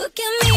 Look at me.